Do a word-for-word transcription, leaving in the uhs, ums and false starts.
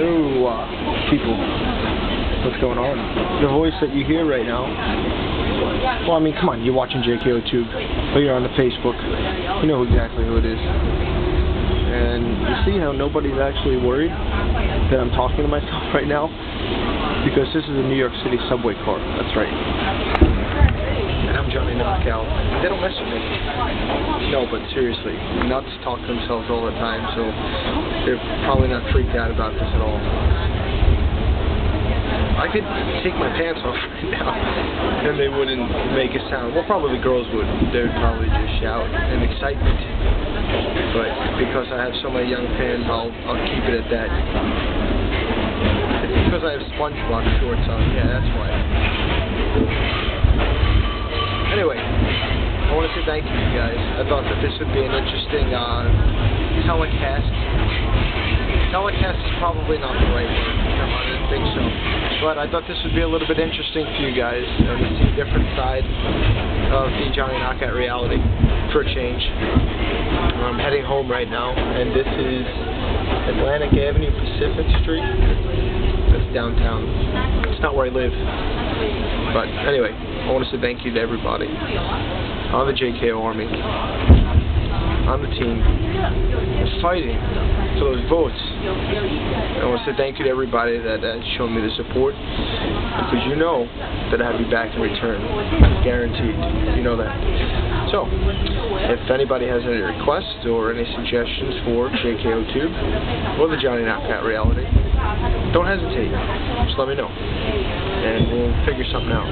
Hello, uh, people. What's going on? The voice that you hear right now. Well, I mean, come on. You're watching J K O Tube, or you're on the Facebook. You know exactly who it is. And you see how nobody's actually worried that I'm talking to myself right now? Because this is a New York City subway car. That's right. And I'm Johnny Knockout. They don't mess with me. No, but seriously, nuts talk to themselves all the time, so they're probably not freaked out about this at all. I could take my pants off right now, and they wouldn't make a sound. Well, probably the girls would. They would probably just shout in excitement. But because I have so many young fans, I'll, I'll keep it at that. It's because I have SpongeBob shorts on. Yeah, that's why. Anyway, I want to say thank you, guys. I thought that this would be an interesting uh, telecast. Telecast is probably not the right word. Come on, I didn't think so. But I thought this would be a little bit interesting for you guys, and to see a different side of the Johnny Knockout reality for a change. I'm heading home right now, and this is Atlantic Avenue, Pacific Street. That's downtown. It's not where I live. But anyway, I want to say thank you to everybody. I'm the J K O Army. I'm the team fighting for those votes. I want to say thank you to everybody that has shown me the support, because you know that I have you back in return. Guaranteed. You know that. So, if anybody has any requests or any suggestions for J K O Tube or the Johnny Knockout reality, don't hesitate. Just let me know, and we'll figure something out.